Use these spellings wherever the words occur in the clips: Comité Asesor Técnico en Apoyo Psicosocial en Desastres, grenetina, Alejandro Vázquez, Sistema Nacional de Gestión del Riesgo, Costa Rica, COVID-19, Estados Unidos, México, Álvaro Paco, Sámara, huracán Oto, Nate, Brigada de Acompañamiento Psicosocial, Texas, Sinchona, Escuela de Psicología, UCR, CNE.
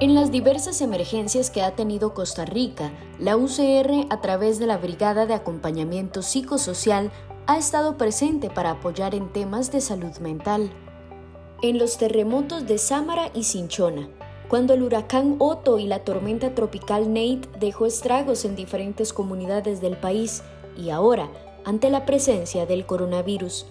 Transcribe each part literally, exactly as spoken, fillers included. En las diversas emergencias que ha tenido Costa Rica, la U C R, a través de la Brigada de Acompañamiento Psicosocial, ha estado presente para apoyar en temas de salud mental. En los terremotos de Sámara y Sinchona, cuando el huracán Oto y la tormenta tropical Nate dejó estragos en diferentes comunidades del país, y ahora, ante la presencia del coronavirus.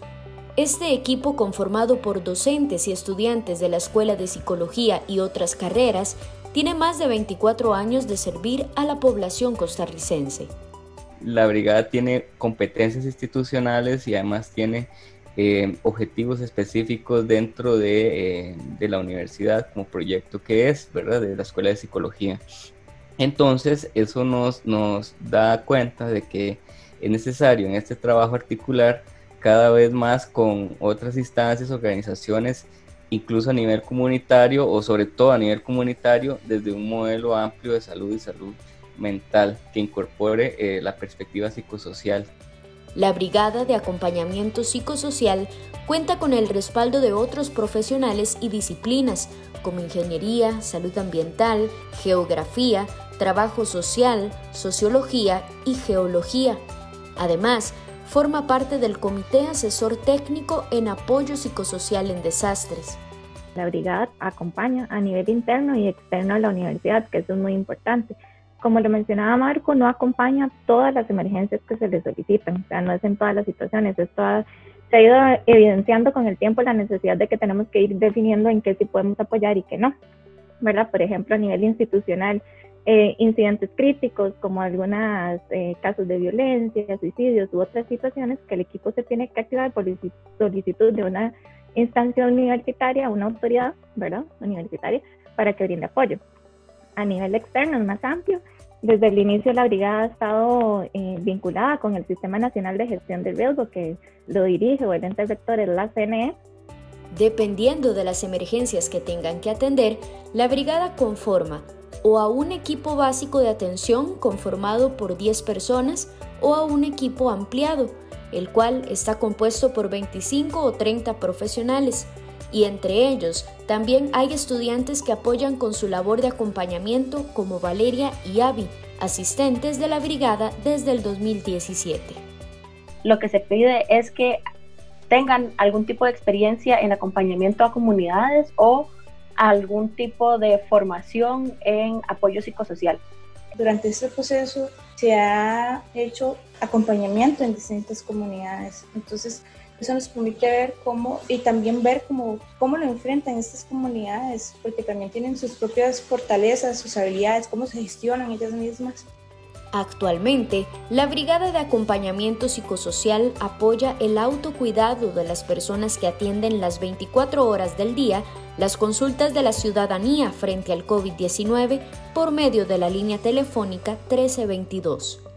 Este equipo, conformado por docentes y estudiantes de la Escuela de Psicología y otras carreras, tiene más de veinticuatro años de servir a la población costarricense. La brigada tiene competencias institucionales y además tiene eh, objetivos específicos dentro de, eh, de la universidad, como proyecto que es, ¿verdad?, de la Escuela de Psicología. Entonces, eso nos, nos da cuenta de que es necesario en este trabajo articular cada vez más con otras instancias, organizaciones, incluso a nivel comunitario o sobre todo a nivel comunitario, desde un modelo amplio de salud y salud mental que incorpore eh, la perspectiva psicosocial. La Brigada de Acompañamiento Psicosocial cuenta con el respaldo de otros profesionales y disciplinas como ingeniería, salud ambiental, geografía, trabajo social, sociología y geología. Además, forma parte del Comité Asesor Técnico en Apoyo Psicosocial en Desastres. La brigada acompaña a nivel interno y externo a la universidad, que eso es muy importante. Como lo mencionaba Marco, no acompaña todas las emergencias que se le solicitan, o sea, no es en todas las situaciones, es toda, se ha ido evidenciando con el tiempo la necesidad de que tenemos que ir definiendo en qué sí podemos apoyar y qué no, ¿verdad? Por ejemplo, a nivel institucional, Eh, incidentes críticos como algunos eh, casos de violencia, suicidios u otras situaciones que el equipo se tiene que activar por solicitud de una instancia universitaria, una autoridad, ¿verdad?, universitaria, para que brinde apoyo. A nivel externo es más amplio. Desde el inicio la brigada ha estado eh, vinculada con el Sistema Nacional de Gestión del Riesgo, que lo dirige o el ente rector es la C N E. Dependiendo de las emergencias que tengan que atender, la brigada conforma o a un equipo básico de atención conformado por diez personas o a un equipo ampliado, el cual está compuesto por veinticinco o treinta profesionales, y entre ellos también hay estudiantes que apoyan con su labor de acompañamiento como Valeria y Abby, asistentes de la brigada desde el dos mil diecisiete. Lo que se pide es que tengan algún tipo de experiencia en acompañamiento a comunidades o algún tipo de formación en apoyo psicosocial. Durante este proceso se ha hecho acompañamiento en distintas comunidades, entonces eso nos permite ver cómo, y también ver cómo, cómo lo enfrentan estas comunidades, porque también tienen sus propias fortalezas, sus habilidades, cómo se gestionan ellas mismas. Actualmente, la Brigada de Acompañamiento Psicosocial apoya el autocuidado de las personas que atienden las veinticuatro horas del día las consultas de la ciudadanía frente al COVID diecinueve por medio de la línea telefónica trece veintidós.